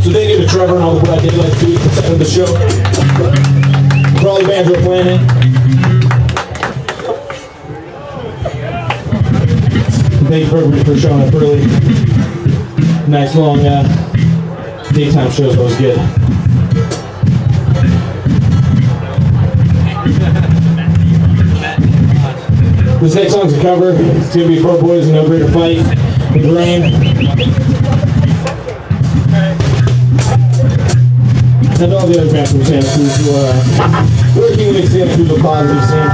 So thank you to Trevor and all the Black Daylight Feet for setting up the show. For all the bands we're playing in. Thank you for everybody for showing up early. Nice long daytime shows, but it was good. This next song's a cover. It's going to be Pro Boys and No Greater Fight with Drain. And all the other bands from Santa Cruz who are working with Santa Cruz, a positive scene.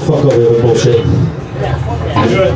Fuck all the other bullshit. Yeah, do it.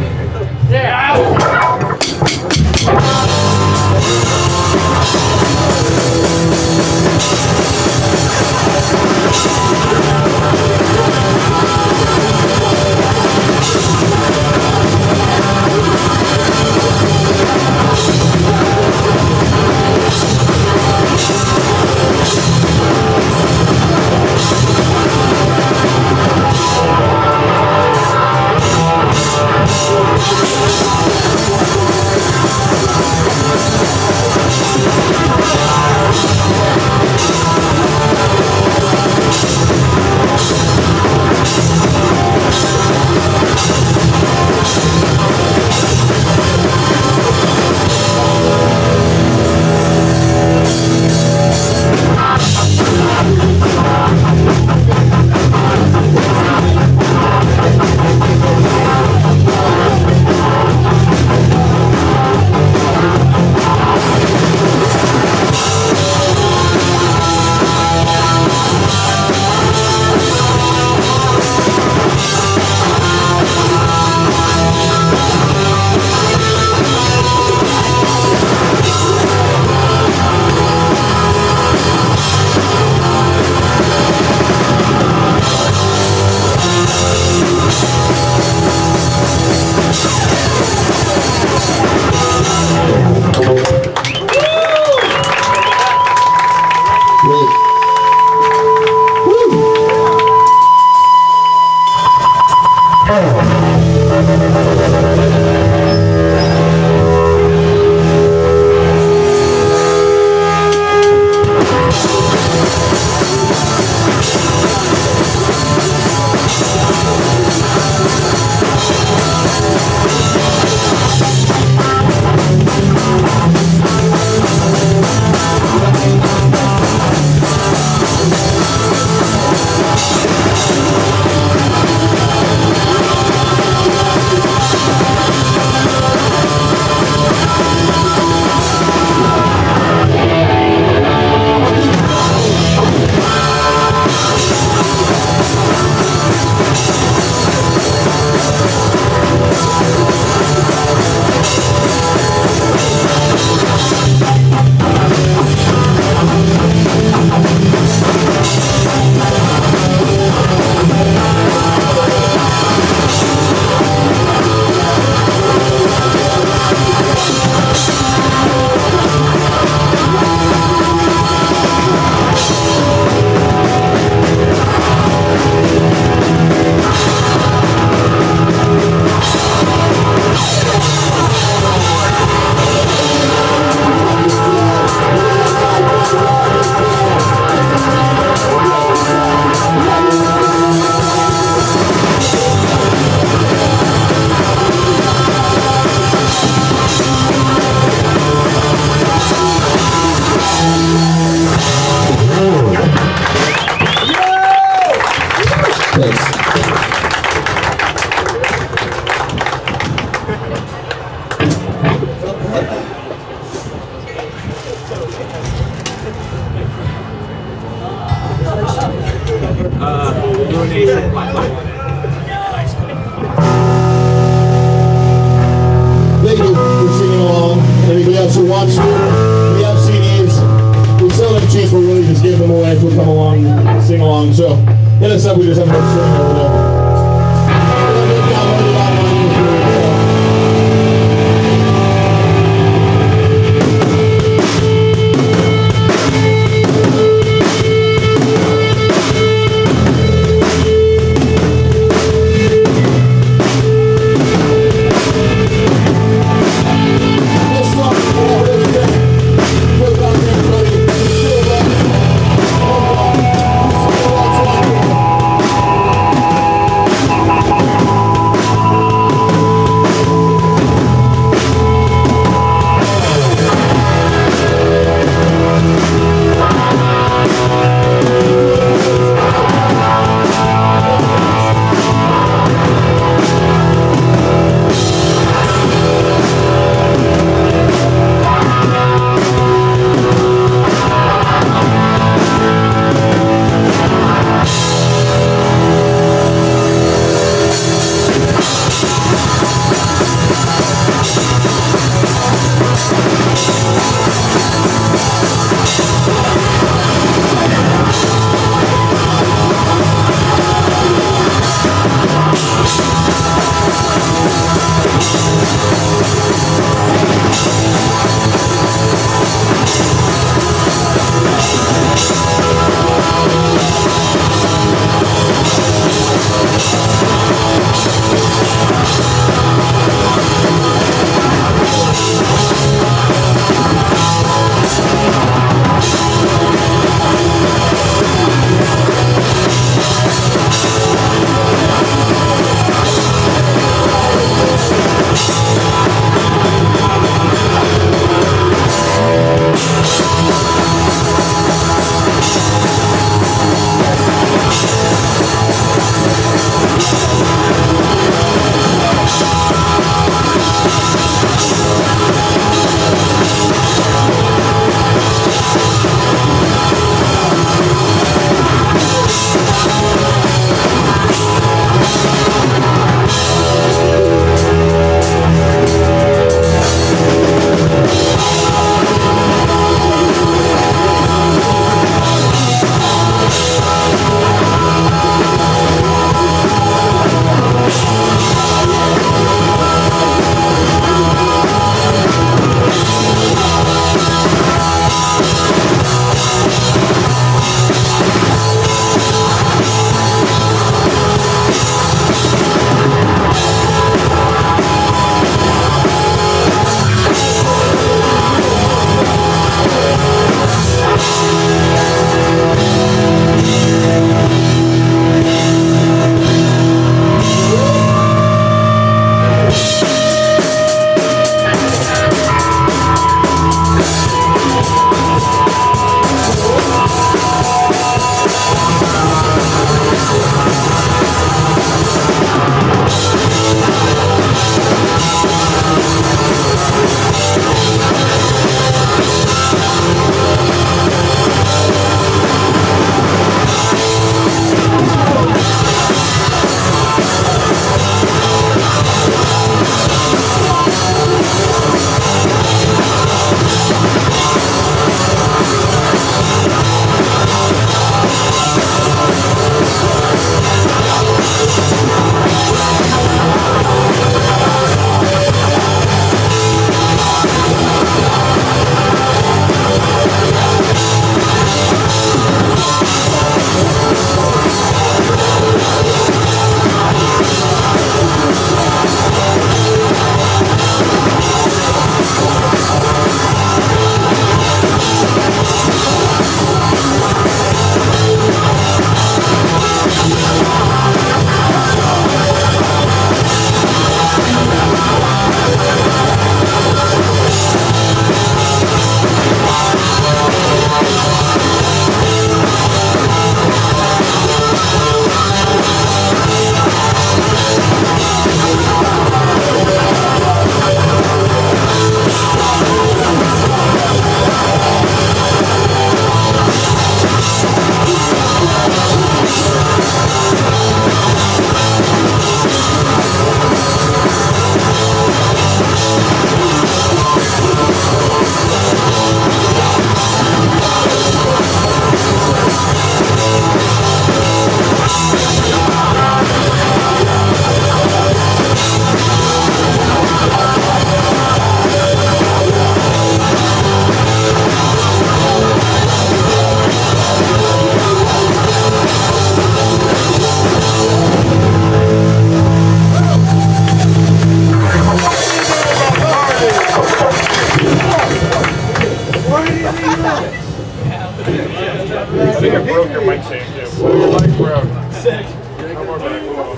Yeah.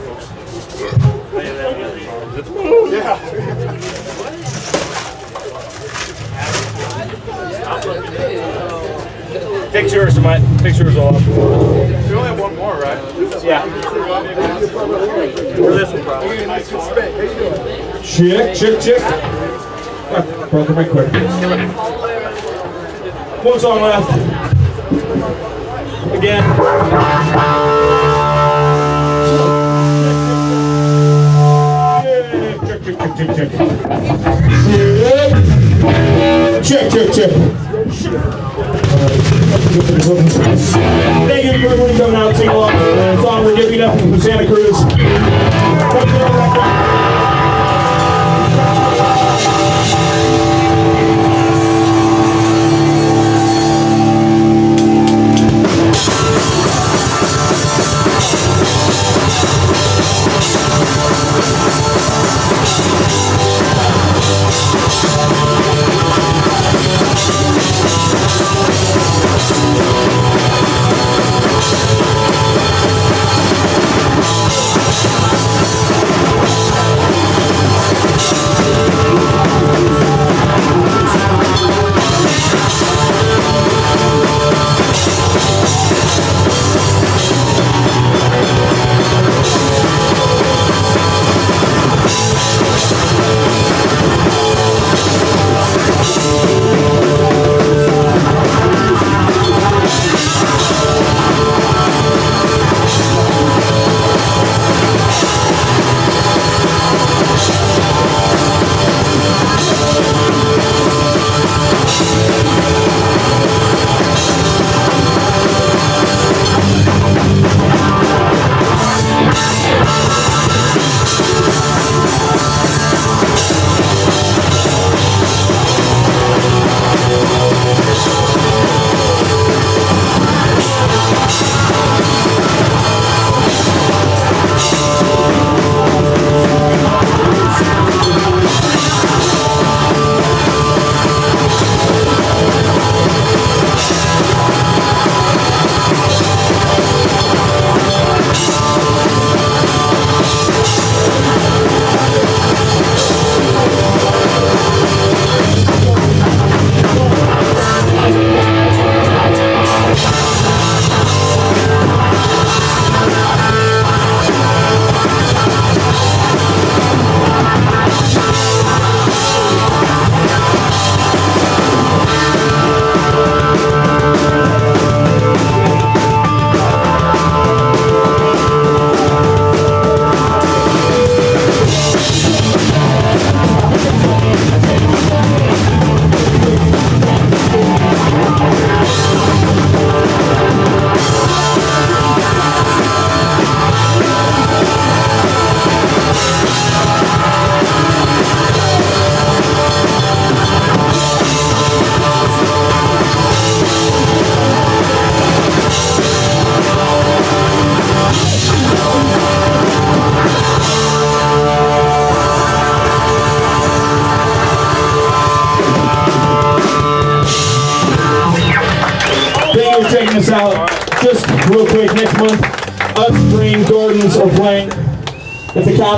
Pictures, pictures a lot more. We only have one more, right? Yeah. Or this one, probably. Chick. Broke the mic quick. One song left. Again. Check. Thank you for everyone coming out to sing along. The song we're giving up from Santa Cruz.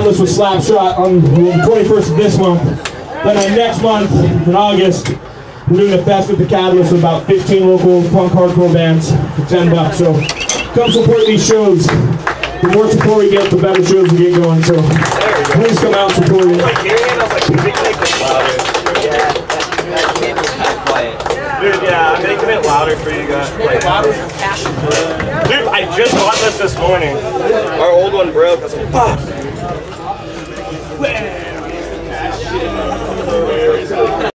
This was Slapshot on the 21st of this month. Then on next month, in August, we're doing a fest with the Catalyst with about 15 local punk hardcore bands for $10. So come support these shows. The more support we get, the better shows we get going. So please come out and support it. Dude, yeah, I'm gonna commit louder for you guys. Dude, I just bought this morning. Our old one broke. I was like, fuck.